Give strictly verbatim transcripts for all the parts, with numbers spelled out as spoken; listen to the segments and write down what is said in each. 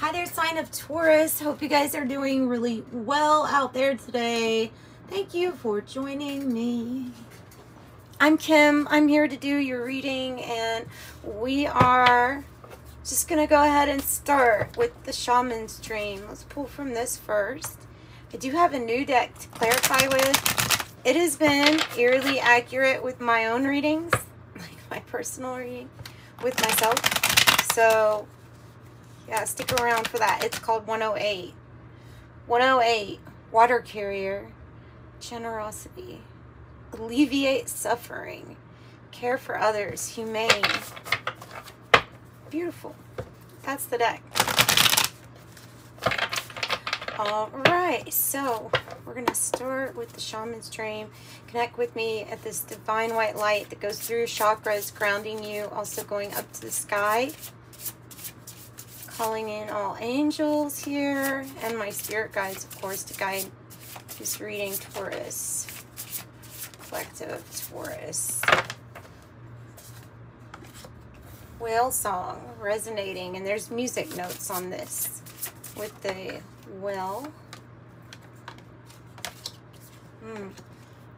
Hi there, sign of Taurus. Hope you guys are doing really well out there today. Thank you for joining me. I'm Kim. I'm here to do your reading, and we are just going to go ahead and start with the shaman's dream. Let's pull from this first. I do have a new deck to clarify with. It has been eerily accurate with my own readings, like my personal reading with myself. So, yeah, stick around for that. It's called one oh eight. one oh eight, water carrier, generosity, alleviate suffering, care for others, humane. Beautiful. That's the deck. All right, so we're going to start with the shaman's dream. Connect with me at this divine white light that goes through chakras, grounding you, also going up to the sky. Calling in all angels here and my spirit guides, of course, to guide this reading, Taurus. Collective Taurus. Whale song resonating, and there's music notes on this with the whale. Mm.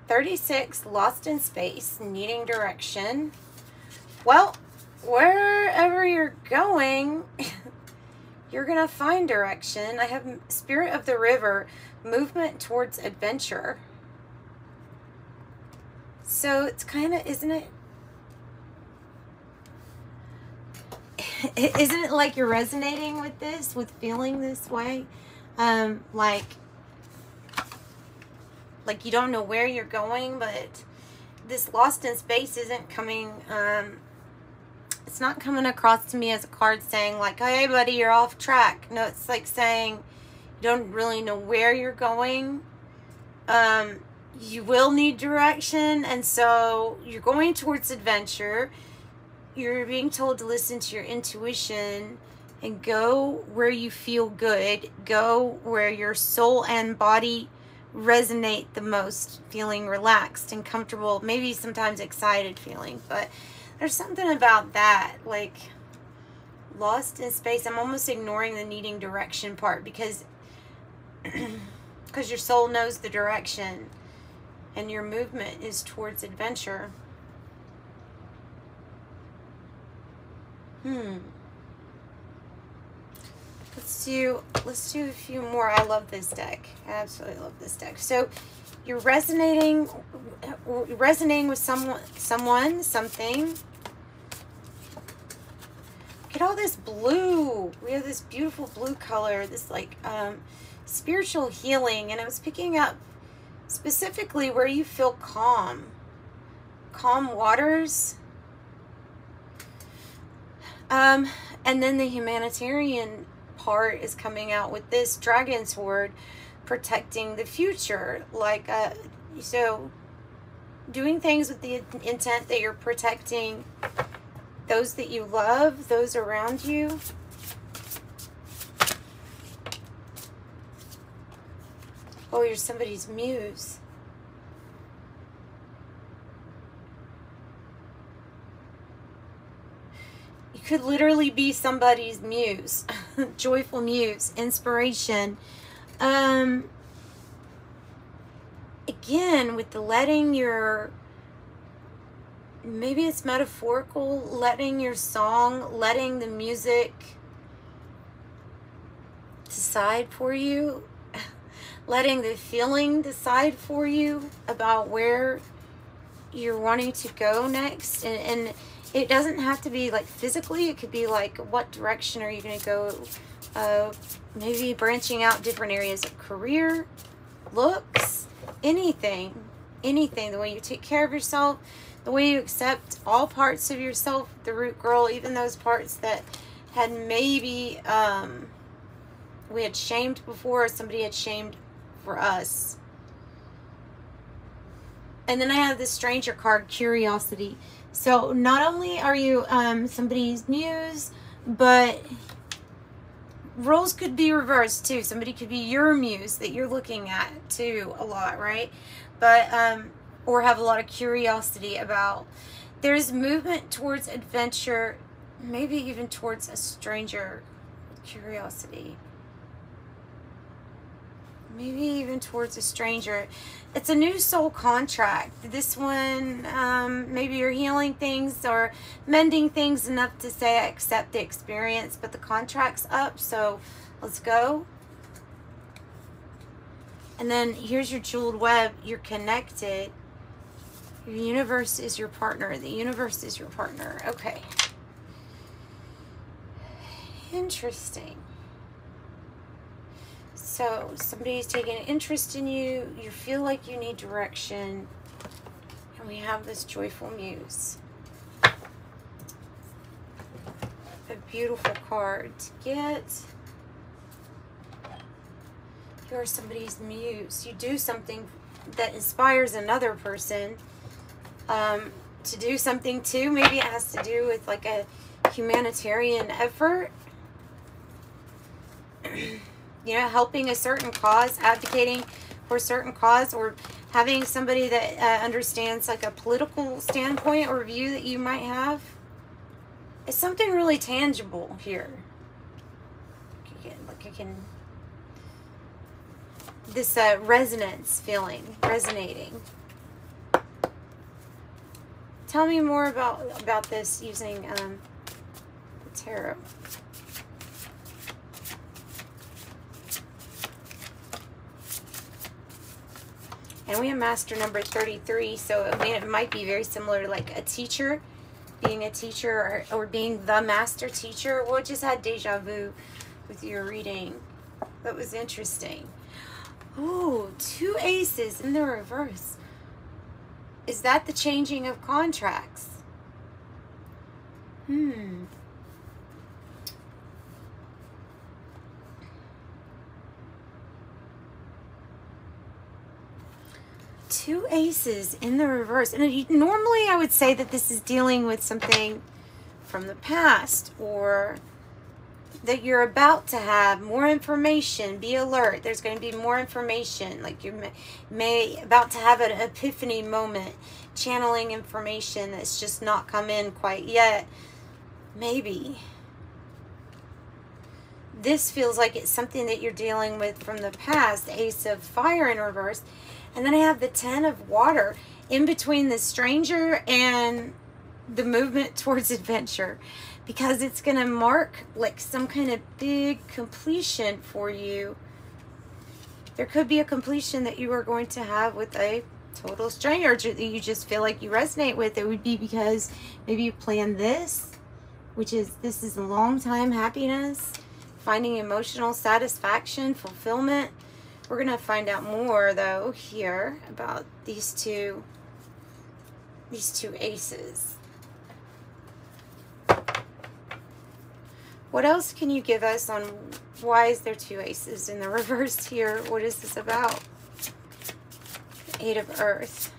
thirty-six, lost in space, needing direction. Well, wherever you're going, you're gonna find direction. I have Spirit of the River, movement towards adventure. So it's kind of, isn't it? Isn't it like you're resonating with this, with feeling this way? Um, like, like you don't know where you're going, but this lost in space isn't coming, um, it's not coming across to me as a card saying like, hey buddy, you're off track. No, it's like saying you don't really know where you're going. Um, you will need direction, and so you're going towards adventure. You're being told to listen to your intuition and go where you feel good. Go where your soul and body resonate the most, feeling relaxed and comfortable, maybe sometimes excited feeling. But there's something about that, like lost in space. I'm almost ignoring the needing direction part because because your soul knows the direction and your movement is towards adventure. Hmm. Let's do, let's do a few more. I love this deck. I absolutely love this deck. So you're resonating, resonating with someone, someone, something. Look at all this blue. We have this beautiful blue color, this like um, spiritual healing. And I was picking up specifically where you feel calm, calm waters. Um, and then the humanitarian part is coming out with this dragon sword, protecting the future. Like, uh, so doing things with the intent that you're protecting those that you love, those around you. Oh, you're somebody's muse. You could literally be somebody's muse, joyful muse, inspiration. Um, again, with the letting your, maybe it's metaphorical, letting your song, letting the music decide for you, letting the feeling decide for you about where you're wanting to go next. And, and it doesn't have to be like physically. It could be like, what direction are you going to go? Uh, maybe branching out different areas of career, looks, anything, anything. The way you take care of yourself, the way you accept all parts of yourself, the root girl, even those parts that had maybe um, we had shamed before, or somebody had shamed for us. And then I have this stranger card, curiosity. So not only are you um, somebody's muse, but roles could be reversed too. Somebody could be your muse that you're looking at too a lot, right? But, um, or have a lot of curiosity about. There's movement towards adventure, maybe even towards a stranger, curiosity. Maybe even towards a stranger. It's a new soul contract. This one, um, maybe you're healing things or mending things enough to say, I accept the experience, but the contract's up, so let's go. And then here's your jeweled web. You're connected. Your universe is your partner. The universe is your partner. Okay. Interesting. So somebody's taking an interest in you. You feel like you need direction. And we have this joyful muse. A beautiful card to get. You're somebody's muse. You do something that inspires another person um, to do something too. Maybe it has to do with like a humanitarian effort. You know, helping a certain cause, advocating for a certain cause, or having somebody that uh, understands like a political standpoint or view that you might have. It's something really tangible here. Again, like I can... This uh, resonance feeling, resonating. Tell me more about, about this using um, the tarot. And we have master number thirty-three, so it, may, it might be very similar to like a teacher, being a teacher or, or being the master teacher. Well, it just had deja vu with your reading. That was interesting. Ooh, two aces in the reverse. Is that the changing of contracts? Hmm. Two aces in the reverse. And normally I would say that this is dealing with something from the past, or that you're about to have more information. Be alert. There's going to be more information. Like you may, may about to have an epiphany moment, channeling information that's just not come in quite yet. Maybe. This feels like it's something that you're dealing with from the past. Ace of Fire in reverse. And then I have the Ten of Water in between the stranger and the movement towards adventure, because it's going to mark like some kind of big completion for you. There could be a completion that you are going to have with a total stranger that you just feel like you resonate with. It would be because maybe you planned this, which is, this is a long time happiness, finding emotional satisfaction, fulfillment. We're going to find out more, though, here about these two, these two aces. What else can you give us on why is there two aces in the reverse here? What is this about? Eight of Earth.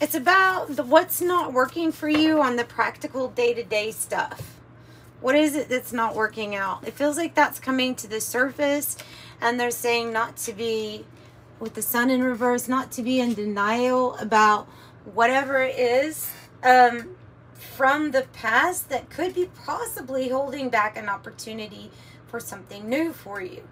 It's about the what's not working for you on the practical day-to-day stuff. What is it that's not working out? It feels like that's coming to the surface, and they're saying not to be, with the sun in reverse, not to be in denial about whatever it is um, from the past that could be possibly holding back an opportunity for something new for you.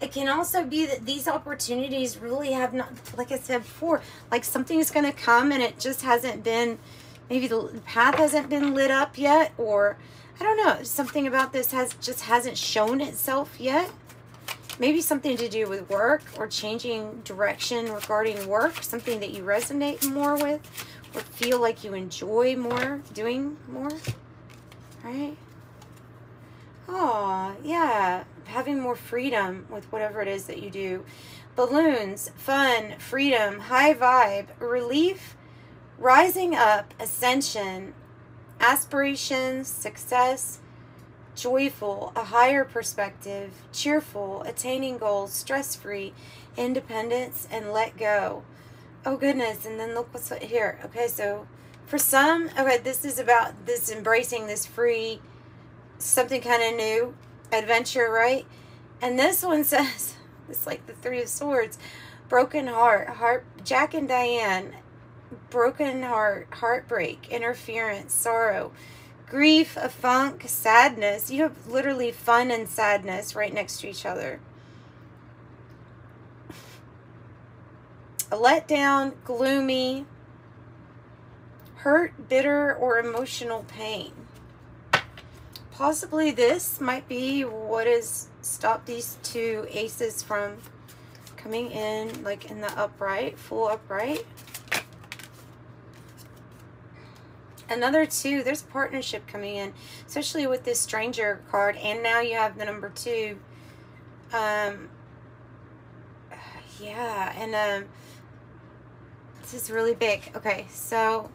It can also be that these opportunities really have not, like I said before, like something is going to come and it just hasn't been, maybe the path hasn't been lit up yet, or I don't know, something about this has just hasn't shown itself yet. Maybe something to do with work or changing direction regarding work, something that you resonate more with or feel like you enjoy more, doing more, right? Oh, yeah. Having more freedom with whatever it is that you do. Balloons, fun, freedom, high vibe, relief, rising up, ascension, aspirations, success, joyful, a higher perspective, cheerful, attaining goals, stress-free, independence, and let go. Oh, goodness. And then look what's here. Okay, so for some, okay, this is about this embracing this free, something kind of new, adventure, right? And this one says, it's like the Three of Swords, broken heart, heart, Jack and Diane, broken heart, heartbreak, interference, sorrow, grief, a funk, sadness. You have literally fun and sadness right next to each other. A letdown, gloomy, hurt, bitter, or emotional pain. Possibly this might be what has stopped these two aces from coming in, like in the upright, full upright. Another two, there's partnership coming in, especially with this stranger card. And now you have the number two. Um, yeah, and um, this is really big. Okay, so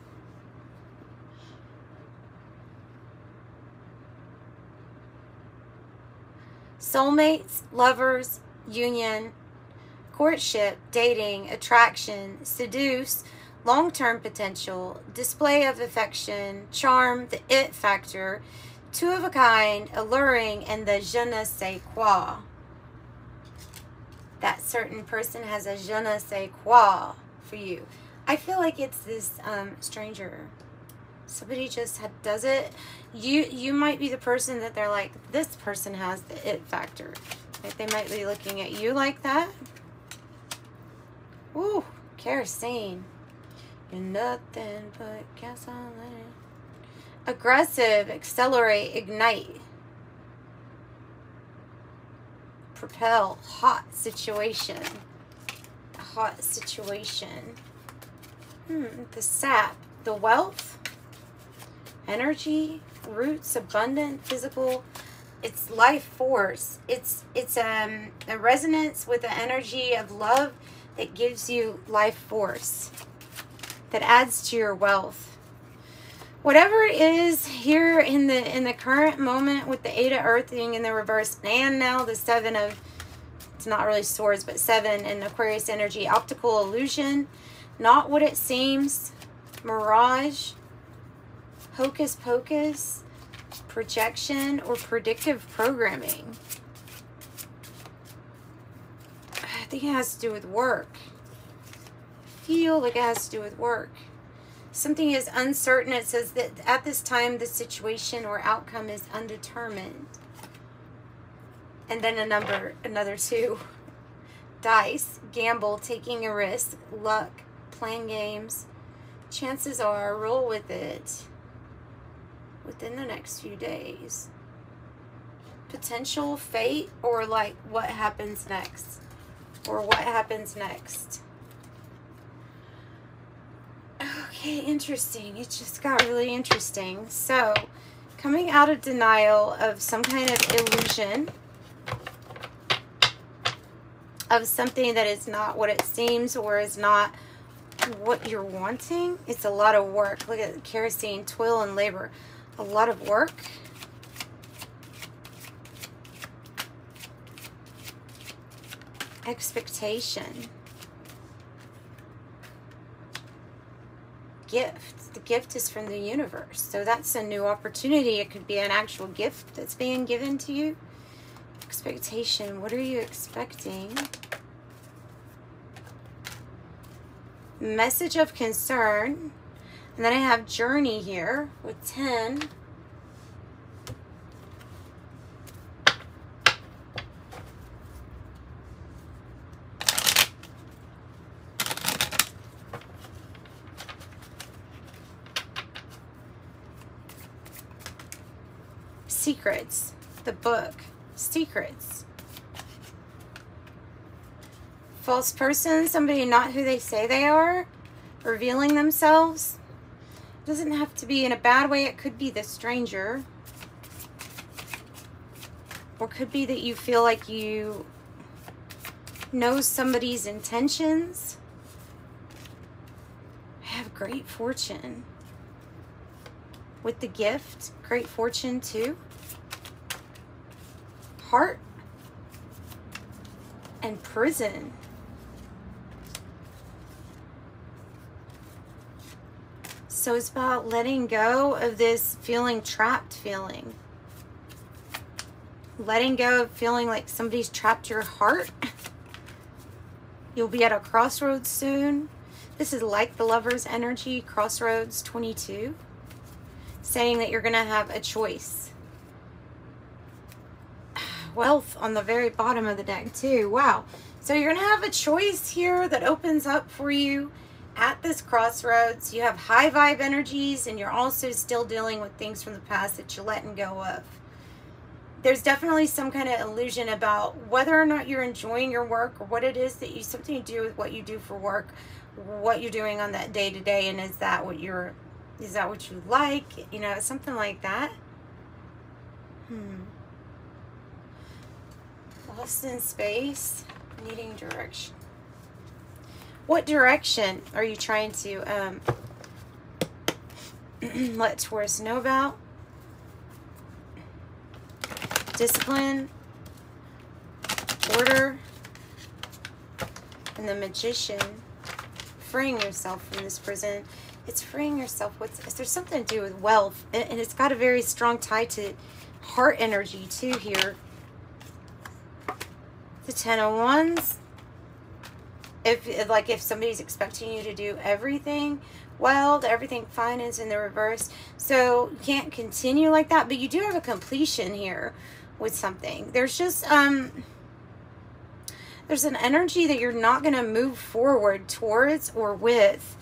soulmates, lovers, union, courtship, dating, attraction, seduce, long-term potential, display of affection, charm, the it factor, two of a kind, alluring, and the je ne sais quoi. That certain person has a je ne sais quoi for you. I feel like it's this um, stranger. Somebody just had, does it. You you might be the person that they're like, this person has the it factor. Like they might be looking at you like that. Ooh, kerosene. You're nothing but gasoline. Aggressive, accelerate, ignite, propel, hot situation, hot situation. Hmm, the sap, the wealth, energy, roots, abundant, physical. It's life force. It's it's um a resonance with the energy of love that gives you life force. That adds to your wealth. Whatever it is here in the in the current moment with the Eight of Earth being in the reverse, and now the Seven of, it's not really swords, but seven in Aquarius energy, optical illusion, not what it seems, mirage, hocus pocus, projection, or predictive programming. I think it has to do with work. Feel like it has to do with work. Something is uncertain. It says that at this time the situation or outcome is undetermined. And then a number, another two. Dice, gamble, taking a risk, luck, playing games. Chances are, roll with it within the next few days. Potential, fate, or like what happens next. Or what happens next. Okay, interesting. It just got really interesting. So, coming out of denial of some kind of illusion of something that is not what it seems or is not what you're wanting. It's a lot of work. Look at the kerosene, toil, and labor. A lot of work. Expectation. Gift. The gift is from the universe, so that's a new opportunity. It could be an actual gift that's being given to you. Expectation. What are you expecting? Message of concern. And then I have journey here with ten. Secrets, the book, secrets. False person, somebody not who they say they are, revealing themselves. It doesn't have to be in a bad way. It could be the stranger. Or could be that you feel like you know somebody's intentions. I have great fortune. With the gift, great fortune too. Heart and prison. So it's about letting go of this feeling trapped feeling. Letting go of feeling like somebody's trapped your heart. You'll be at a crossroads soon. This is like the Lover's energy, crossroads twenty-two, saying that you're going to have a choice. Wealth on the very bottom of the deck too. Wow. So you're going to have a choice here that opens up for you at this crossroads. You have high vibe energies, and you're also still dealing with things from the past that you're letting go of. There's definitely some kind of illusion about whether or not you're enjoying your work, or what it is that you, something to do with what you do for work, what you're doing on that day to day, and is that what you're, is that what you like? You know, something like that. Hmm. Lost in space, needing direction. What direction are you trying to um, let Taurus know about? Discipline, order, and the magician. Freeing yourself from this prison. It's freeing yourself. What's, is there something to do with wealth? And, and it's got a very strong tie to heart energy too here. The Ten of Wands. If, like, if somebody's expecting you to do everything well, everything fine is in the reverse. So you can't continue like that, but you do have a completion here with something. There's just, um, there's an energy that you're not going to move forward towards or with,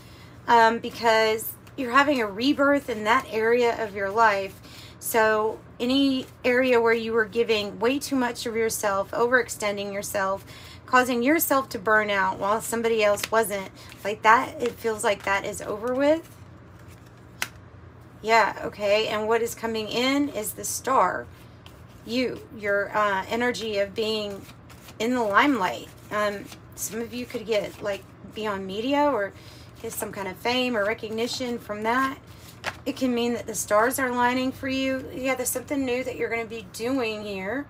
um, because you're having a rebirth in that area of your life. So any area where you were giving way too much of yourself, overextending yourself, causing yourself to burn out while somebody else wasn't, like that, it feels like that is over with. Yeah, okay. And what is coming in is the star, you, your uh, energy of being in the limelight. Um, some of you could get, like, be on media or get some kind of fame or recognition from that. It can mean that the stars are lining for you. Yeah, there's something new that you're going to be doing here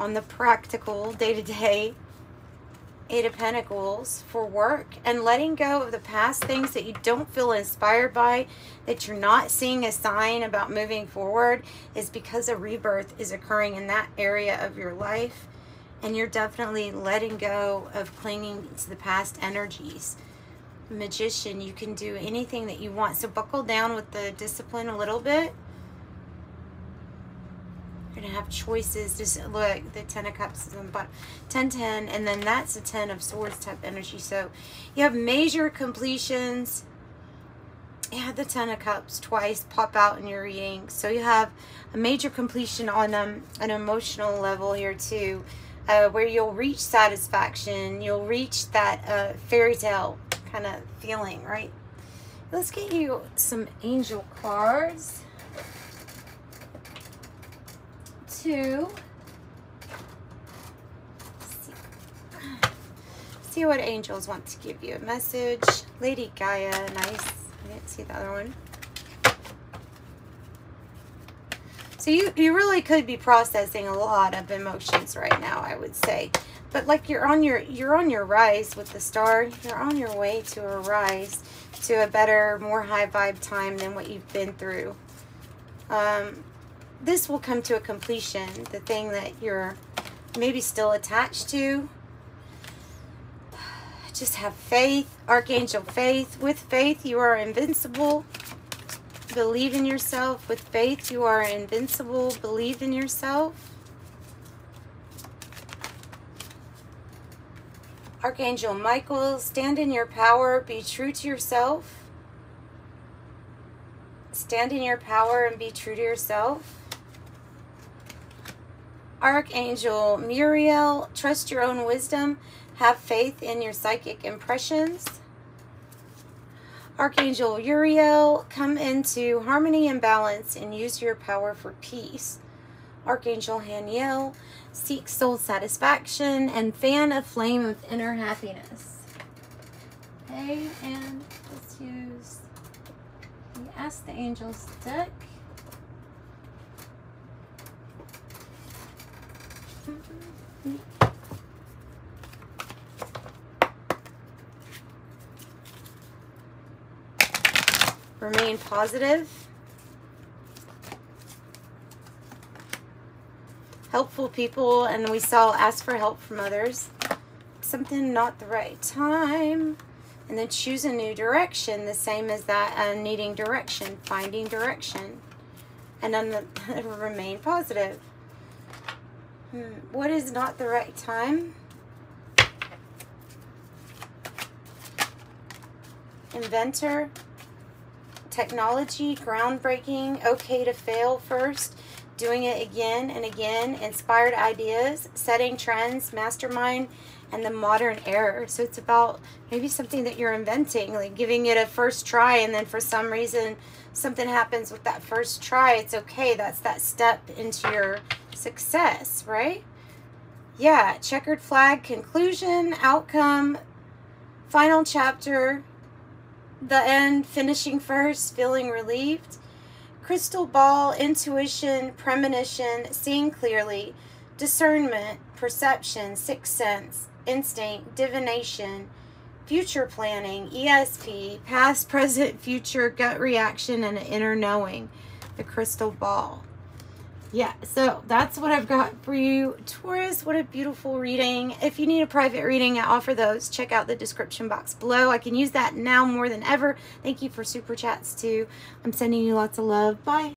on the practical day-to-day. Eight of Pentacles for work, and letting go of the past things that you don't feel inspired by, that you're not seeing a sign about moving forward, is because a rebirth is occurring in that area of your life, and you're definitely letting go of clinging to the past energies. Magician, you can do anything that you want, so buckle down with the discipline a little bit. Gonna have choices. Just look, the Ten of Cups is on the bottom, ten ten, and then that's the Ten of Swords type energy. So you have major completions. You had the Ten of Cups twice pop out in your reading, so you have a major completion on um, an emotional level here too, uh, where you'll reach satisfaction, you'll reach that uh, fairy tale kind of feeling, right? Let's get you some angel cards to see, see what angels want to give you a message. Lady Gaia, nice. I didn't see the other one. So you, you really could be processing a lot of emotions right now, I would say. But like you're on your you're on your rise with the star. You're on your way to a rise to a better, more high vibe time than what you've been through. Um This will come to a completion, the thing that you're maybe still attached to. Just have faith, Archangel Faith. With faith, you are invincible. Believe in yourself. With faith, you are invincible. Believe in yourself. Archangel Michael, stand in your power. Be true to yourself. Stand in your power and be true to yourself. Archangel Muriel, trust your own wisdom. Have faith in your psychic impressions. Archangel Uriel, come into harmony and balance and use your power for peace. Archangel Haniel, seek soul satisfaction and fan a flame of inner happiness. Okay, and let's use the Ask the Angels deck. Remain positive. Helpful people, and we saw ask for help from others. something not the right time, and then choose a new direction, the same as that uh, needing direction, finding direction, and then remain positive. Hmm. What is not the right time? Inventor, technology, groundbreaking, okay to fail first, doing it again and again, inspired ideas, setting trends, mastermind, and the modern era. So it's about maybe something that you're inventing, like giving it a first try, and then for some reason something happens with that first try. It's okay. That's that step into your success, right? Yeah. Checkered flag, conclusion, outcome, final chapter, the end, finishing first, feeling relieved. Crystal ball, intuition, premonition, seeing clearly, discernment, perception, sixth sense, instinct, divination, future planning, E S P, past, present, future, gut reaction, and an inner knowing, the crystal ball. Yeah, so that's what I've got for you, Taurus. What a beautiful reading. If you need a private reading, I offer those. Check out the description box below. I can use that now more than ever. Thank you for super chats too. I'm sending you lots of love. Bye.